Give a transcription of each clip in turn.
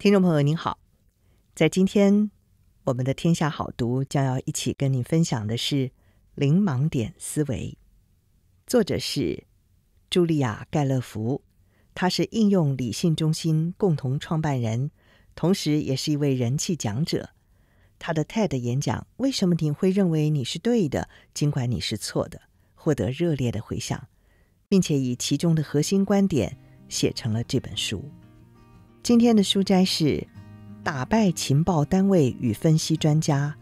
听众朋友您好，在今天我们的天下好读将要一起跟您分享的是零盲点思维，作者是茱莉亚·盖勒福，她是应用理性中心共同创办人，同时也是一位人气讲者。她的 TED 演讲为什么你会认为你是对的，尽管你是错的，获得热烈的回响，并且以其中的核心观点写成了这本书。今天的书摘是打败情报单位与分析专家，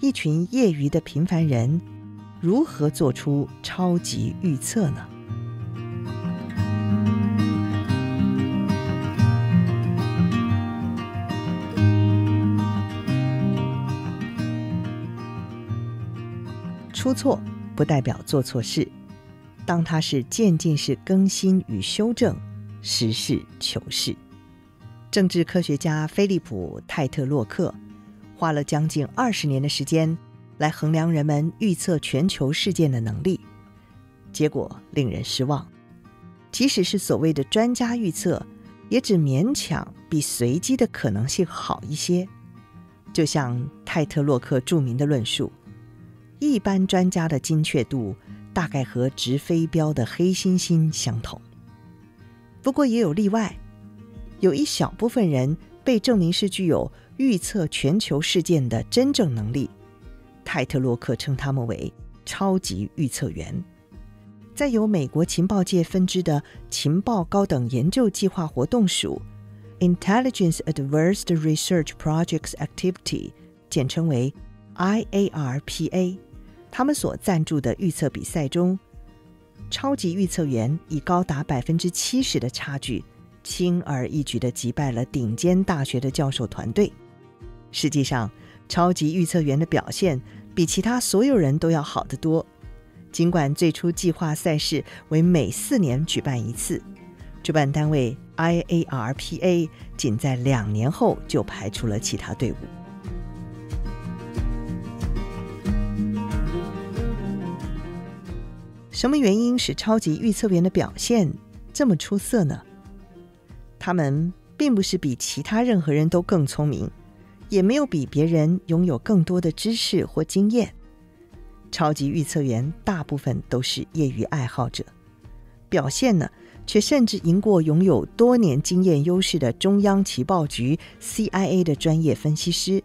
一群业余的平凡人如何做出超级预测呢？出错不代表做错事，当它是渐进式更新与修正，实事求是。政治科学家菲利普·泰特洛克花了将近20年的时间来衡量人们预测全球事件的能力，结果令人失望。即使是所谓的专家预测，也只勉强比随机的可能性好一些。就像泰特洛克著名的论述，一般专家的精确度大概和直飞镖的黑猩猩相同。不过也有例外，有一小部分人被证明是具有预测全球事件的真正能力，泰特洛克称他们为超级预测员。在由美国情报界分支的情报高等研究计划活动署 Intelligence Advanced Research Projects Activity， 简称为 IARPA， 他们所赞助的预测比赛中，超级预测员以高达 70% 的差距轻而易举地击败了顶尖大学的教授团队。实际上，超级预测员的表现比其他所有人都要好得多。尽管最初计划赛事为每4年举办一次，主办单位 IARPA 仅在2年后就排除了其他队伍。什么原因使超级预测员的表现这么出色呢？他们并不是比其他任何人都更聪明，也没有比别人拥有更多的知识或经验。超级预测员大部分都是业余爱好者，表现呢，却甚至赢过拥有多年经验优势的中央情报局 CIA 的专业分析师。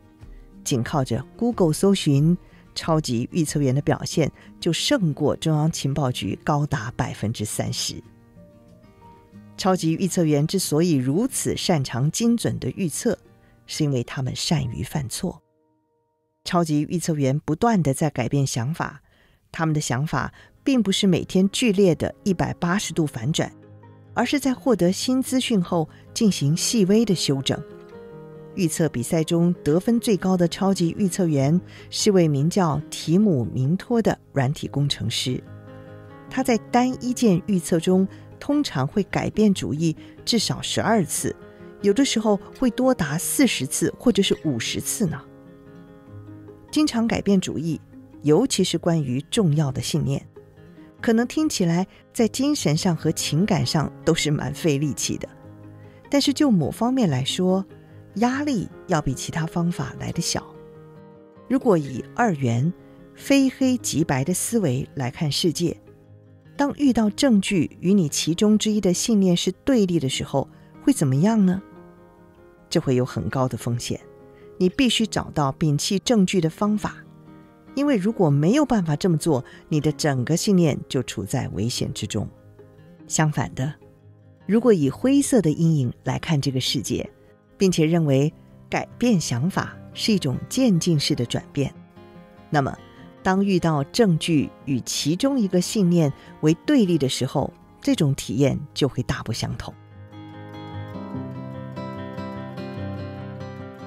仅靠着 Google 搜寻，超级预测员的表现就胜过中央情报局高达 30%。超级预测员之所以如此擅长精准的预测，是因为他们善于犯错。超级预测员不断地在改变想法，他们的想法并不是每天剧烈的180度反转，而是在获得新资讯后进行细微的修正。预测比赛中得分最高的超级预测员是位名叫提姆·明托的软体工程师，他在单一件预测中通常会改变主意至少12次，有的时候会多达40次或者是50次呢。经常改变主意，尤其是关于重要的信念，可能听起来在精神上和情感上都是蛮费力气的，但是就某方面来说，压力要比其他方法来得小。如果以二元非黑即白的思维来看世界，当遇到证据与你其中之一的信念是对立的时候，会怎么样呢？这会有很高的风险，你必须找到摒弃证据的方法，因为如果没有办法这么做，你的整个信念就处在危险之中。相反的，如果以灰色的阴影来看这个世界，并且认为改变想法是一种渐进式的转变，那么当遇到证据与其中一个信念为对立的时候，这种体验就会大不相同。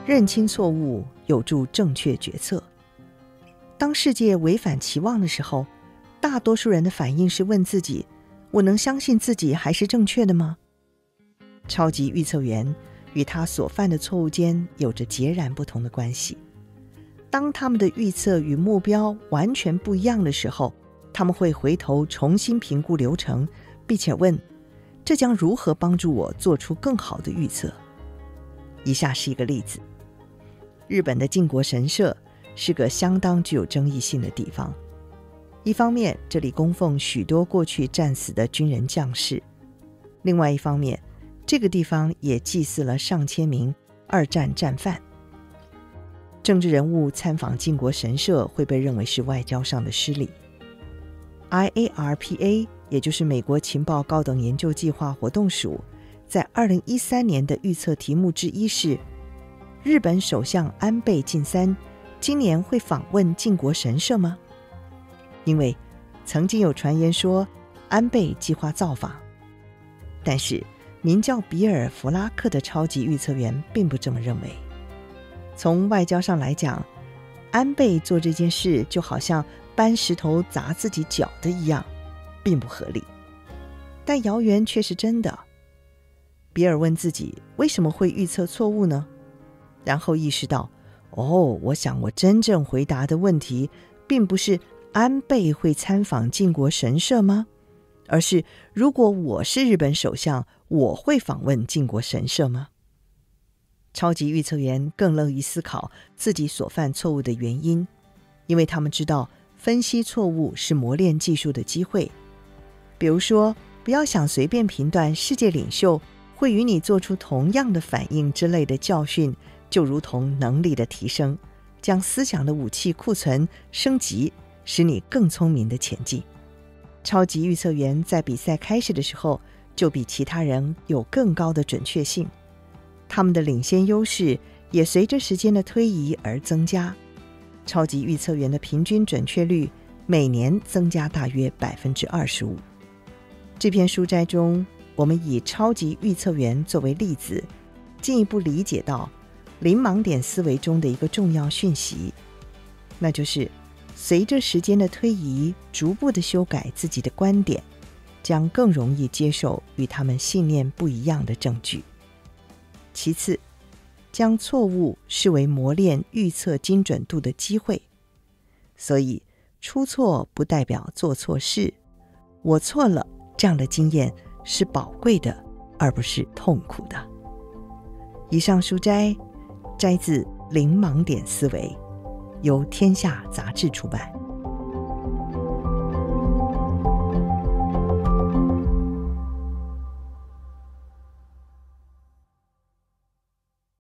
认清错误有助正确决策。当世界违反期望的时候，大多数人的反应是问自己，我能相信自己还是正确的吗？超级预测员与他所犯的错误间有着截然不同的关系。当他们的预测与目标完全不一样的时候，他们会回头重新评估流程，并且问，这将如何帮助我做出更好的预测？以下是一个例子。日本的靖国神社是个相当具有争议性的地方。一方面，这里供奉许多过去战死的军人将士；另外一方面，这个地方也祭祀了上千名二战战犯。政治人物参访靖国神社会被认为是外交上的失礼。 IARPA 也就是美国情报高等研究计划活动署，在2013年的预测题目之一是日本首相安倍晋三今年会访问靖国神社吗？因为曾经有传言说安倍计划造访，但是名叫比尔·弗拉克的超级预测员并不这么认为。从外交上来讲，安倍做这件事就好像搬石头砸自己脚的一样，并不合理。但谣言却是真的。比尔问自己为什么会预测错误呢？然后意识到，我想我真正回答的问题并不是安倍会参访靖国神社吗？而是如果我是日本首相，我会访问靖国神社吗？超级预测员更乐于思考自己所犯错误的原因，因为他们知道分析错误是磨练技术的机会。比如说，不要想随便评断世界领袖会与你做出同样的反应之类的教训，就如同能力的提升，将思想的武器库存升级，使你更聪明的前进。超级预测员在比赛开始的时候就比其他人有更高的准确性，他们的领先优势也随着时间的推移而增加。超级预测员的平均准确率每年增加大约 25%。 这篇书摘中，我们以超级预测员作为例子，进一步理解到零盲点思维中的一个重要讯息，那就是随着时间的推移，逐步的修改自己的观点，将更容易接受与他们信念不一样的证据。其次，将错误视为磨练预测精准度的机会。所以，出错不代表做错事，我错了这样的经验是宝贵的，而不是痛苦的。以上书摘，摘自《零盲点思维》，由天下杂志出版。